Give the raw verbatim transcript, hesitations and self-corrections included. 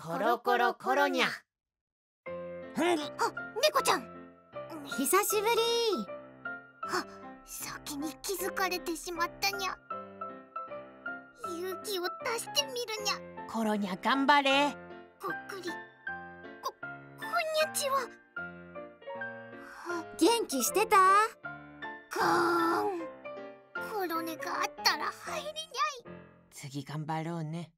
コロコロコロニャ。あ、猫ちゃん、久しぶり。あ、先に気づかれてしまったにゃ。勇気を出してみるにゃ。コロニャ頑張れ。こっくり。こ、こんにちは。元気してた？ガーン。コロネがあったら入りにゃい。次頑張ろうね。